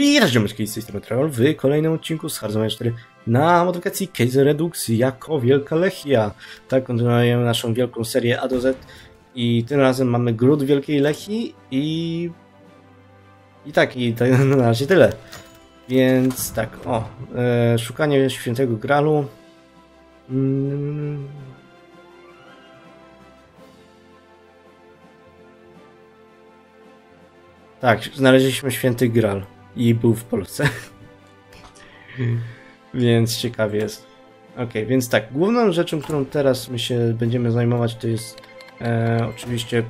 I raz dziomeczki, z tej strony Trehol w kolejnym odcinku z Hard Zone 4 na modyfikacji Kaiserredux jako Wielka Lechia. Tak, kontynuujemy naszą wielką serię A do Z i tym razem mamy gród Wielkiej Lechii i tak na razie tyle. Więc tak, szukanie Świętego Gralu. Tak, znaleźliśmy Święty Gral i był w Polsce. Więc ciekawie jest. Ok, więc tak, główną rzeczą, którą teraz my się będziemy zajmować, to jest oczywiście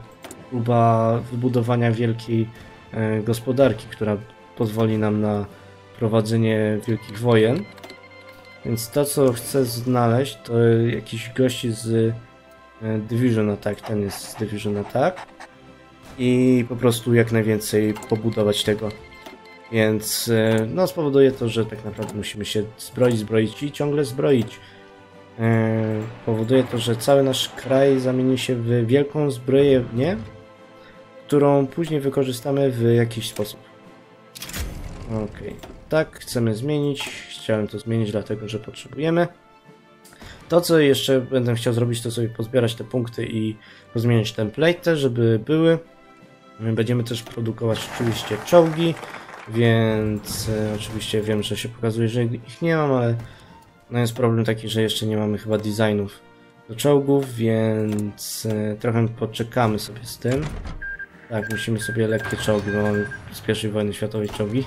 próba wybudowania wielkiej gospodarki, która pozwoli nam na prowadzenie wielkich wojen. Więc to, co chcę znaleźć, to jakiś gości z Division Attack, ten jest z Division Attack. I po prostu jak najwięcej pobudować tego. Więc no, spowoduje to, że tak naprawdę musimy się zbroić i ciągle zbroić. Powoduje to, że cały nasz kraj zamieni się w wielką zbrojownię, którą później wykorzystamy w jakiś sposób. Ok, tak, chcemy zmienić. Chciałem to zmienić, dlatego że potrzebujemy. To, co jeszcze będę chciał zrobić, to sobie pozbierać te punkty i pozmieniać template, żeby były. Będziemy też produkować oczywiście czołgi, więc oczywiście wiem, że się pokazuje, że ich nie mam, ale no jest problem taki, że jeszcze nie mamy chyba designów do czołgów, więc trochę poczekamy sobie z tym. Tak, musimy sobie lekkie czołgi, bo mamy z pierwszej wojny światowej czołgi.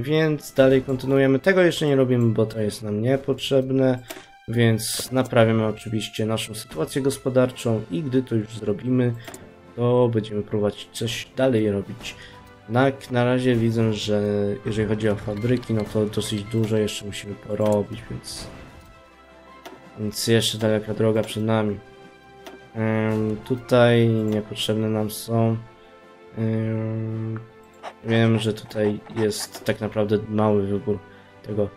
Więc dalej kontynuujemy. Tego jeszcze nie robimy, bo to jest nam niepotrzebne. Więc naprawiamy oczywiście naszą sytuację gospodarczą i gdy to już zrobimy, to będziemy próbować coś dalej robić. Na razie widzę, że jeżeli chodzi o fabryki, no to dosyć dużo jeszcze musimy porobić, więc jeszcze daleka droga przed nami. Tutaj niepotrzebne nam są... Wiem, że tutaj jest tak naprawdę mały wybór tego.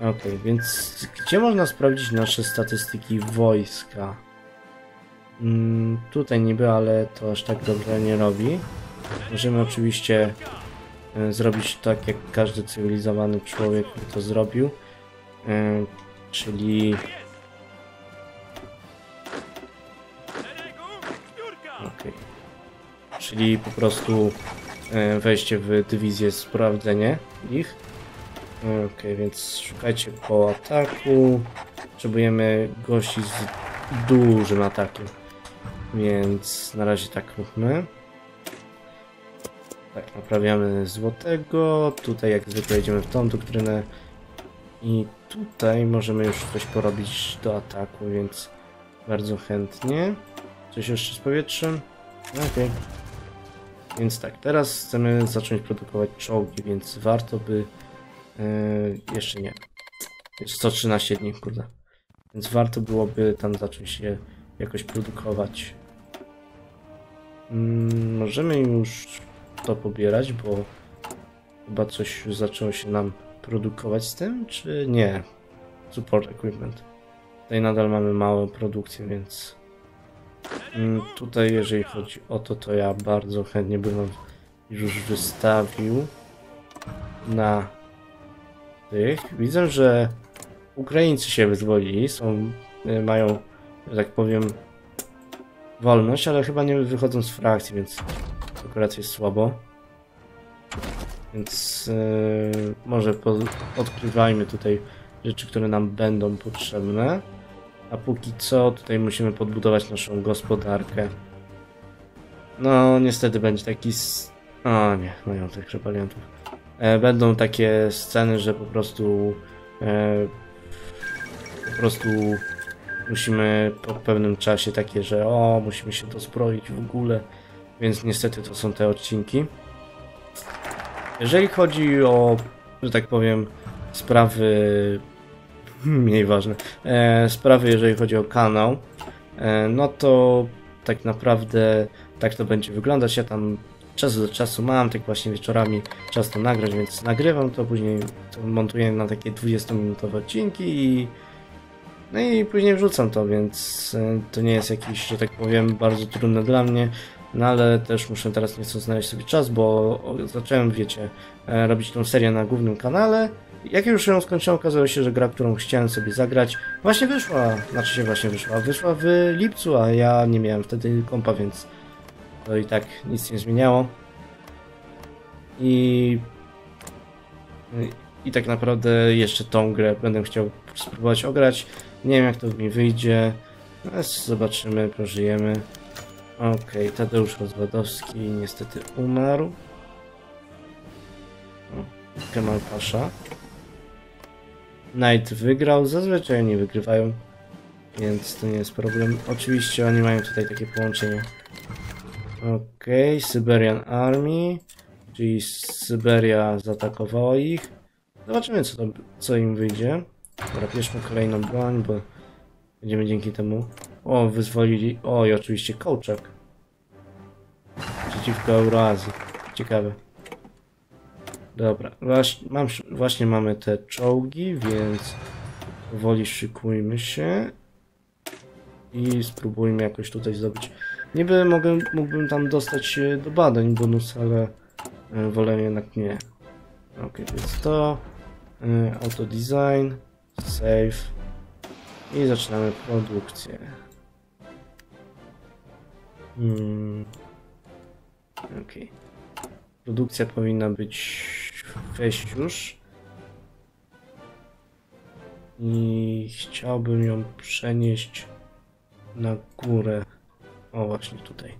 Ok, więc gdzie można sprawdzić nasze statystyki wojska? Tutaj niby, ale to aż tak dobrze nie robi. Możemy oczywiście zrobić tak, jak każdy cywilizowany człowiek by to zrobił. Czyli... Ok. Czyli po prostu... wejście w dywizję, sprawdzenie ich. Ok, więc szukajcie po ataku. Potrzebujemy gości z dużym atakiem. Więc na razie tak róbmy. Tak, naprawiamy złotego. Tutaj jak zwykle jedziemy w tą doktrynę. I tutaj możemy już coś porobić do ataku, więc bardzo chętnie. Coś jeszcze z powietrzem? Ok. Więc tak, teraz chcemy zacząć produkować czołgi, więc warto by... jeszcze nie. Jest 113 dni, kurde. Więc warto byłoby tam zacząć je jakoś produkować. Możemy już to pobierać, bo chyba coś zaczęło się nam produkować z tym, czy nie? Support Equipment. Tutaj nadal mamy małą produkcję, więc... Tutaj jeżeli chodzi o to, to ja bardzo chętnie bym już wystawił na tych. Widzę, że Ukraińcy się wyzwolili, mają, że tak powiem, wolność, ale chyba nie wychodzą z frakcji, więc akurat jest słabo. Więc może odkrywajmy tutaj rzeczy, które nam będą potrzebne. A póki co tutaj musimy podbudować naszą gospodarkę. No niestety będzie taki... O nie, mają tych repelientów. Będą takie sceny, że po prostu musimy po pewnym czasie takie, że musimy się dozbroić w ogóle. Więc niestety to są te odcinki. Jeżeli chodzi o, że tak powiem, sprawy... mniej ważne sprawy, jeżeli chodzi o kanał, no to tak naprawdę tak to będzie wyglądać. Ja tam czas do czasu mam, tak właśnie wieczorami czas to nagrać, więc nagrywam to, później to montuję na takie 20-minutowe odcinki i później wrzucam to, więc to nie jest jakieś, że tak powiem, bardzo trudne dla mnie. No ale też muszę teraz nieco znaleźć sobie czas, bo zacząłem, wiecie, robić tą serię na głównym kanale. Jak już ją skończyłem, okazało się, że gra, którą chciałem sobie zagrać, właśnie wyszła. Znaczy się właśnie wyszła. Wyszła w lipcu, a ja nie miałem wtedy kompa, więc to i tak nic nie zmieniało. I tak naprawdę jeszcze tą grę będę chciał spróbować ograć. Nie wiem, jak to mi wyjdzie. Zobaczymy, pożyjemy. Okej, Tadeusz Rozwadowski niestety umarł. Kemal Pasha. Knight wygrał. Zazwyczaj oni wygrywają, więc to nie jest problem. Oczywiście oni mają tutaj takie połączenie. Okej, Syberian Army. Czyli Syberia zaatakowała ich. Zobaczymy, co im wyjdzie. Dobra, bierzmy kolejną broń, bo będziemy dzięki temu... O, wyzwolili... O, i oczywiście kołczak. Przeciwko Eurazji. Ciekawe. Dobra, właśnie mamy te czołgi, więc powoli szykujmy się. I spróbujmy jakoś tutaj zdobyć. Niby mógłbym tam dostać się do badań bonus, ale wolę jednak nie. Okej, więc to... Auto design. Save. I zaczynamy produkcję. Okej. Produkcja powinna być weź już. I chciałbym ją przenieść na górę. O, właśnie tutaj.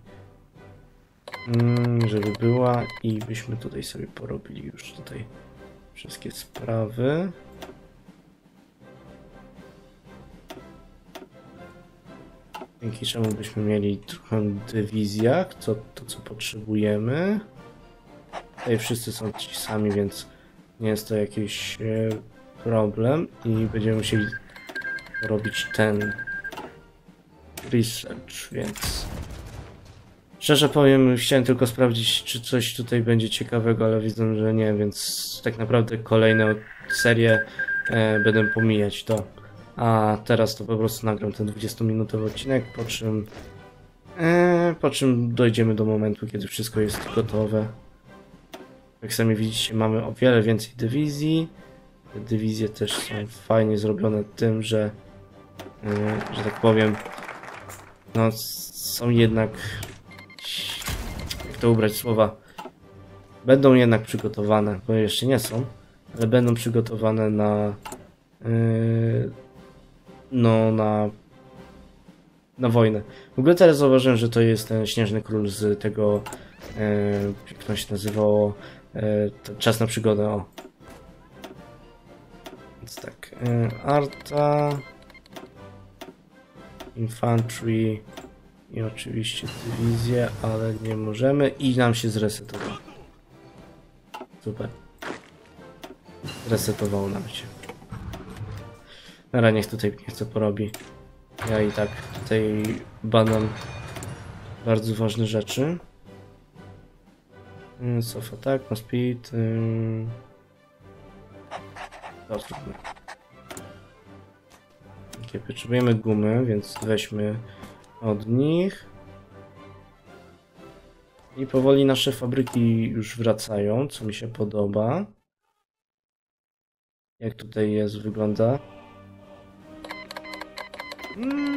Żeby była i byśmy tutaj sobie porobili już tutaj wszystkie sprawy. Dzięki czemu byśmy mieli trochę dywizjach, co potrzebujemy. Tutaj wszyscy są ci sami, więc nie jest to jakiś problem. I będziemy musieli robić ten research, więc... Szczerze powiem, chciałem tylko sprawdzić, czy coś tutaj będzie ciekawego, ale widzę, że nie, więc tak naprawdę kolejne serie będę pomijać to. A teraz to po prostu nagram ten 20-minutowy odcinek, po czym dojdziemy do momentu, kiedy wszystko jest gotowe. Jak sami widzicie, mamy o wiele więcej dywizji. Te dywizje też są fajnie zrobione tym, że tak powiem, no są jednak, jak to ubrać słowa, będą jednak przygotowane, bo jeszcze nie są, ale będą przygotowane na... no na wojnę. W ogóle teraz zauważyłem, że to jest ten Śnieżny Król z tego, jak to się nazywało, Czas na przygodę, o. Więc tak, Arta, Infantry i oczywiście dywizję, ale nie możemy i nam się zresetowało. Super. Resetowało nam się. Nara, niech tutaj nie co porobi. Ja i tak tutaj badam bardzo ważne rzeczy. Sofa, tak, ma speed. Okay, potrzebujemy gumy, więc weźmy od nich. I powoli nasze fabryki już wracają, co mi się podoba. Jak tutaj jest, wygląda.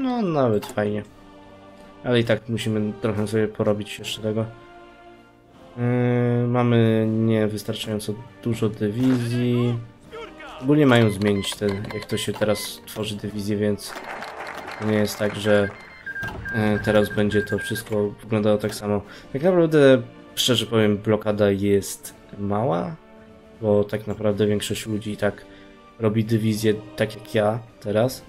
No, nawet fajnie. Ale i tak musimy trochę sobie porobić jeszcze tego. Mamy niewystarczająco dużo dywizji. Ogólnie mają zmienić te, jak to się teraz tworzy dywizję, więc nie jest tak, że teraz będzie to wszystko wyglądało tak samo. Tak naprawdę, szczerze powiem, blokada jest mała, bo tak naprawdę większość ludzi i tak robi dywizję tak jak ja teraz.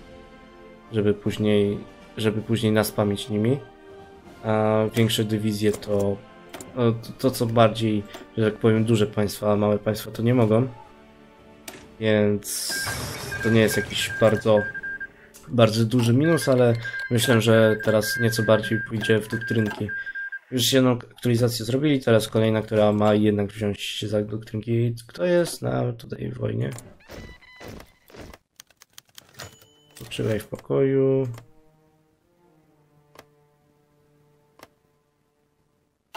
Żeby później nas pamięć nimi. A większe dywizje to co bardziej, że tak powiem, duże państwa, a małe państwa to nie mogą. Więc to nie jest jakiś bardzo duży minus, ale myślę, że teraz nieco bardziej pójdzie w doktrynki. Już jedną aktualizację zrobili, teraz kolejna, która ma jednak wziąć się za doktrynki. Kto jest na tutaj wojnie? Trzymaj w pokoju.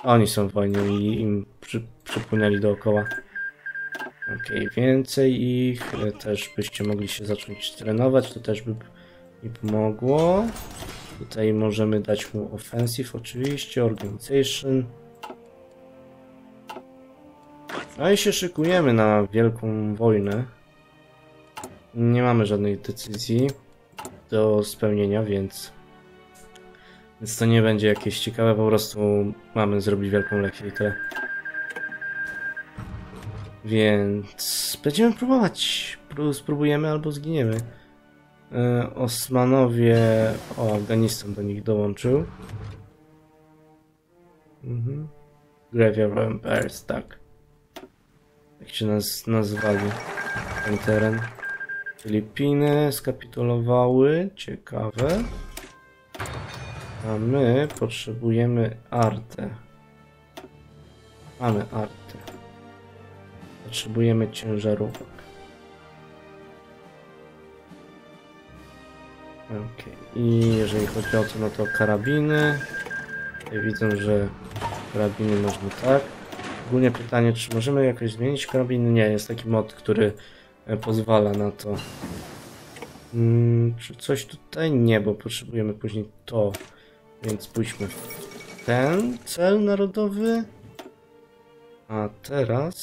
Oni są w wojnie i im przypłynęli dookoła. Okej, więcej ich. Też byście mogli się zacząć trenować, to też by mi pomogło. Tutaj możemy dać mu offensive oczywiście, organization. No i się szykujemy na wielką wojnę. Nie mamy żadnych decyzji do spełnienia, więc to nie będzie jakieś ciekawe, po prostu mamy zrobić wielką Lechię i tyle. Więc będziemy próbować. Spróbujemy albo zginiemy. Osmanowie... O, Afganistan do nich dołączył. Graveyard of Empires, tak. Jak się nazwali ten teren. Filipiny skapitulowały, ciekawe. A my potrzebujemy Artę. Mamy Artę. Potrzebujemy ciężarówek. Okej. I jeżeli chodzi o to, no to karabiny. Tutaj widzę, że karabiny można tak. Ogólnie pytanie, czy możemy jakoś zmienić karabiny? Nie, jest taki mod, który pozwala na to. Czy coś tutaj? Nie, bo potrzebujemy później to. Więc pójdźmy w ten cel narodowy. A teraz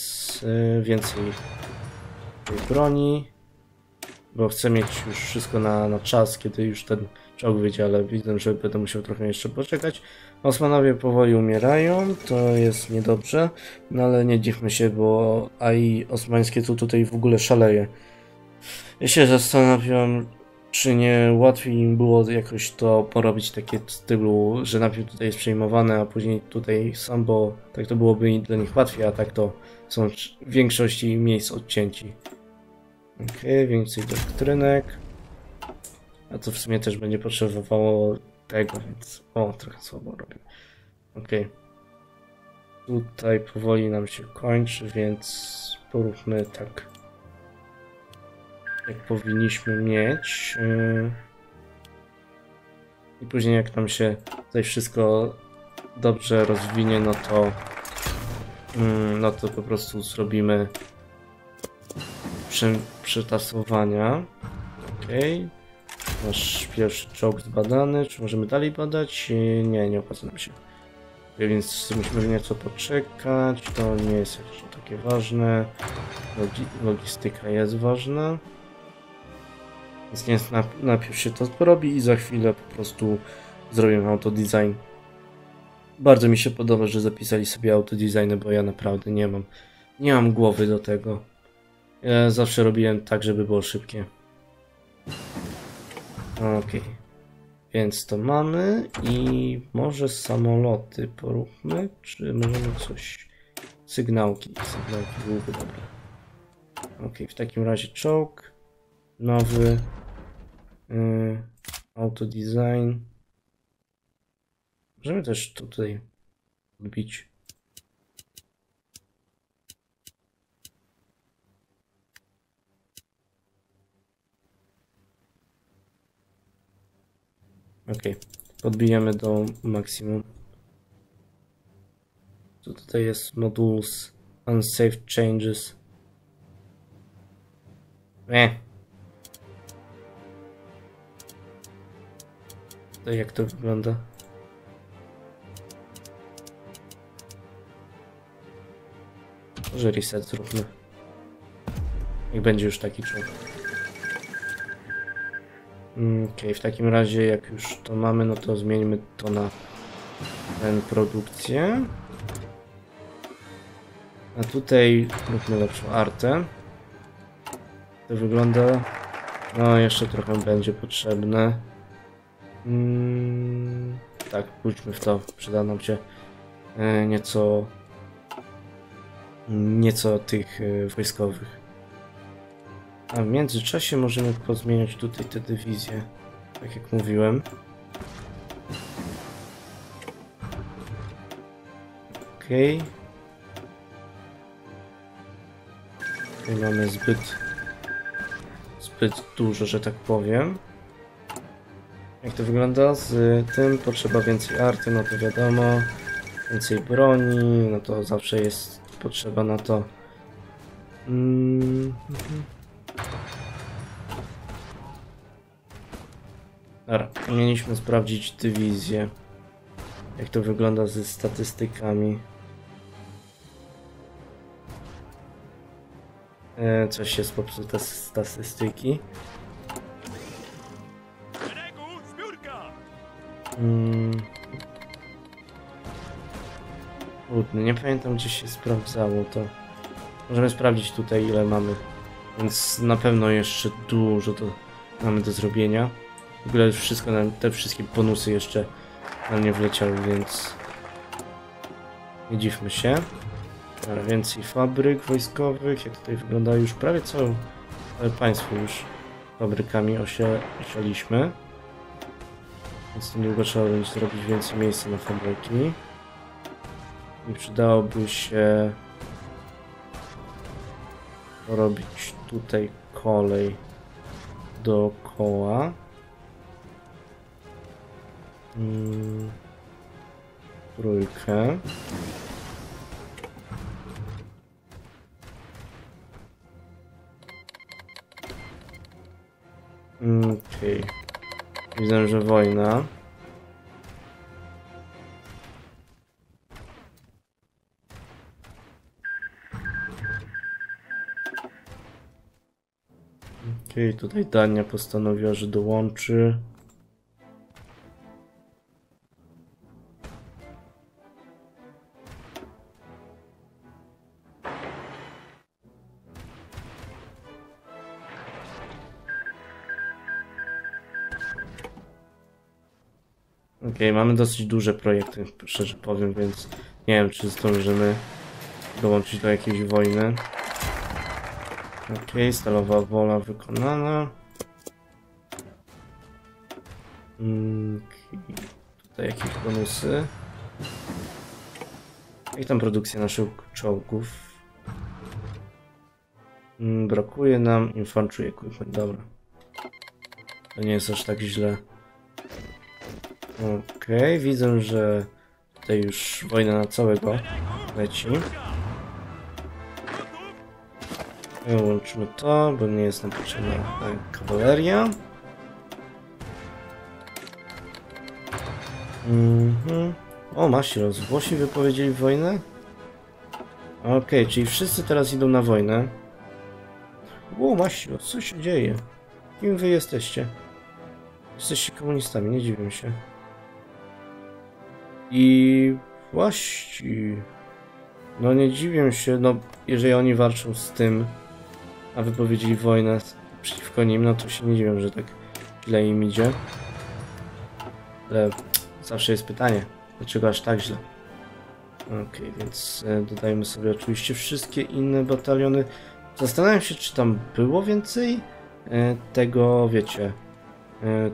więcej tej broni. Bo chcę mieć już wszystko na czas, kiedy już ten czołg wyjdzie, ale widzę, że będę musiał trochę jeszcze poczekać. Osmanowie powoli umierają, to jest niedobrze, no ale nie dziwmy się, bo AI osmańskie tu tutaj w ogóle szaleje. Ja się zastanawiam, czy nie łatwiej im było jakoś to porobić takie w stylu, że najpierw tutaj jest przejmowane, a później tutaj sam, bo tak to byłoby dla nich łatwiej, a tak to są w większości miejsc odcięci. Okej, więcej doktrynek. A to w sumie też będzie potrzebowało tego, więc... O, trochę słabo robię. Okej. Tutaj powoli nam się kończy, więc poróbmy tak, jak powinniśmy mieć. I później jak nam się tutaj wszystko dobrze rozwinie, no to... No to po prostu zrobimy... Przetasowania. Okej. Nasz pierwszy czołg zbadany. Czy możemy dalej badać? Nie, nie opłaca nam się. Więc musimy nieco poczekać. To nie jest jeszcze takie ważne. Logistyka jest ważna. Więc nie, najpierw się to porobi i za chwilę po prostu zrobimy auto design. Bardzo mi się podoba, że zapisali sobie auto design, bo ja naprawdę nie mam głowy do tego. Ja zawsze robiłem tak, żeby było szybkie. Okej. Więc to mamy i może samoloty poróbmy, czy możemy coś... Sygnałki byłyby dobre. Okej, w takim razie czołg. Nowy. Auto design. Możemy też tutaj odbić. Okej, podbijemy do maksimum. To tutaj jest modules unsafe changes. To jak to wygląda? Może reset zróbmy. Niech będzie już taki człowiek. Okej, w takim razie jak już to mamy, no to zmieńmy to na produkcję. A tutaj róbmy lepszą artę. To wygląda... No, jeszcze trochę będzie potrzebne. Tak, pójdźmy w to. Przyda nam się nieco tych wojskowych. A w międzyczasie możemy pozmieniać tutaj te dywizje, tak jak mówiłem. Okej. Tutaj mamy zbyt dużo, że tak powiem. Jak to wygląda? Z tym potrzeba więcej arty, no to wiadomo. więcej broni, no to zawsze jest potrzeba na to. Dobra, mieliśmy sprawdzić dywizję, jak to wygląda ze statystykami. Coś jest popsute z statystyki. Nie pamiętam, gdzie się sprawdzało to. Możemy sprawdzić tutaj, ile mamy. Więc na pewno jeszcze dużo to mamy do zrobienia. W ogóle już wszystko, te wszystkie bonusy jeszcze na mnie wleciały, więc nie dziwmy się. Dobra, więcej fabryk wojskowych. Jak tutaj wygląda, już prawie całe państwo już fabrykami osialiśmy. Więc niedługo trzeba będzie zrobić więcej miejsca na fabryki. I przydałoby się robić tutaj kolej dookoła. Trójkę. Okej. Widzę, że wojna. Okej, tutaj Dania postanowiła, że dołączy. Okej, mamy dosyć duże projekty, szczerze powiem, więc nie wiem, czy zdążymy dołączyć do jakiejś wojny. Okej, stalowa wola wykonana. Tutaj jakieś bonusy. Jak tam produkcja naszych czołgów? Brakuje nam infantry equipment, dobra. To nie jest aż tak źle. Okej, widzę, że tutaj już wojna na całego leci. Łączmy to, bo nie jest nam potrzebna kawaleria. O, Masiros, Włosi wypowiedzieli wojnę? Okej, czyli wszyscy teraz idą na wojnę. O, Masiros, co się dzieje? Kim wy jesteście? Jesteście komunistami, nie dziwię się. I właśnie, no nie dziwię się, no jeżeli oni walczą z tym, a wypowiedzieli wojnę przeciwko nim, no to się nie dziwię, że tak źle im idzie. Ale zawsze jest pytanie, dlaczego aż tak źle. Okej, więc dodajmy sobie oczywiście wszystkie inne bataliony. Zastanawiam się, czy tam było więcej tego, wiecie,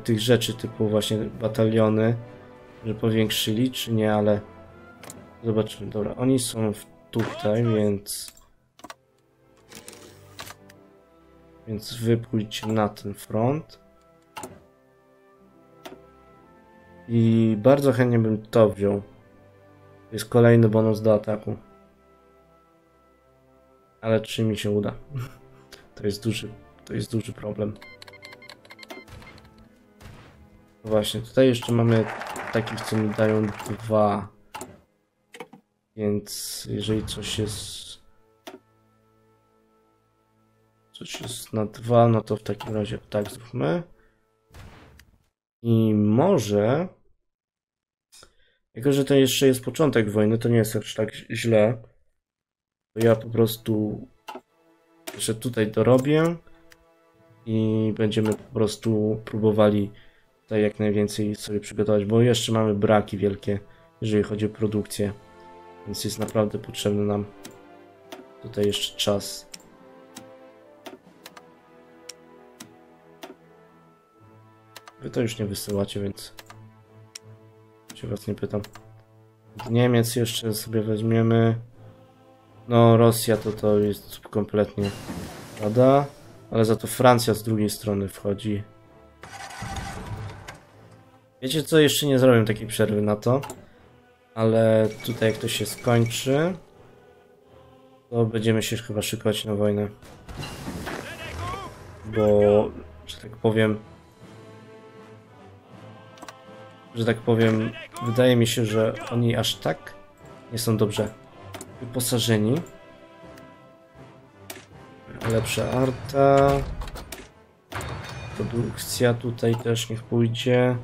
tych rzeczy typu właśnie bataliony, że powiększyli, czy nie, ale zobaczymy. Dobra, oni są tutaj, więc wypójdźcie na ten front. I bardzo chętnie bym to wziął. To jest kolejny bonus do ataku. Ale czy mi się uda? To jest duży problem. Właśnie, tutaj jeszcze mamy takich, co mi dają 2. Więc jeżeli coś jest na 2, no to w takim razie tak zróbmy. I może, jako że to jeszcze jest początek wojny, to nie jest aż tak źle. To ja po prostu jeszcze tutaj dorobię i będziemy po prostu próbowali tutaj jak najwięcej sobie przygotować, bo jeszcze mamy braki wielkie, jeżeli chodzi o produkcję, więc jest naprawdę potrzebny nam tutaj jeszcze czas. Wy to już nie wysyłacie, więc się was nie pytam. Z Niemiec jeszcze sobie weźmiemy. No Rosja to jest kompletnie pada, ale za to Francja z drugiej strony wchodzi. Wiecie co, jeszcze nie zrobię takiej przerwy na to, Ale tutaj jak to się skończy, to będziemy się chyba szykować na wojnę. Bo, że tak powiem, wydaje mi się, że oni aż tak nie są dobrze wyposażeni. Lepsza arta. Produkcja tutaj też niech pójdzie.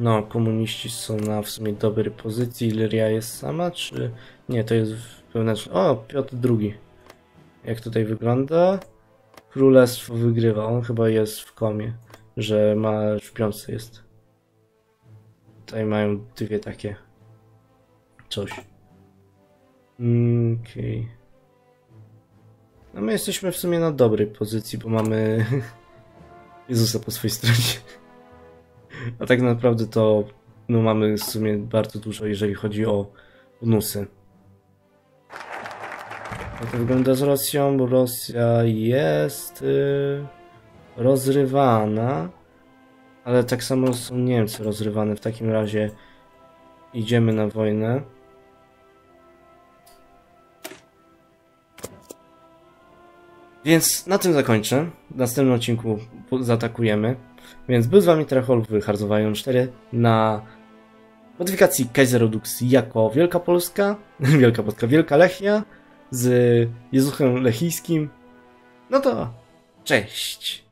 No, komuniści są na w sumie dobrej pozycji. Ilyria jest sama, czy... Nie, to jest pełna... O, Piotr II. Jak tutaj wygląda? Królestwo wygrywa. On chyba jest w komie, że ma w piątce jest. Tutaj mają dwie takie... coś. Okej. No my jesteśmy w sumie na dobrej pozycji, bo mamy... Jezusa po swojej stronie. A tak naprawdę to no, mamy w sumie bardzo dużo, jeżeli chodzi o bonusy. Jak to wygląda z Rosją? Bo Rosja jest rozrywana, ale tak samo są Niemcy rozrywane. W takim razie idziemy na wojnę. Więc na tym zakończę. W następnym odcinku zaatakujemy. Więc był z wami Trehol w Hearts of Iron 4 na modyfikacji Kaiserredux jako Wielka Polska, Wielka Lechia z Jezuchem Lechijskim. No to cześć!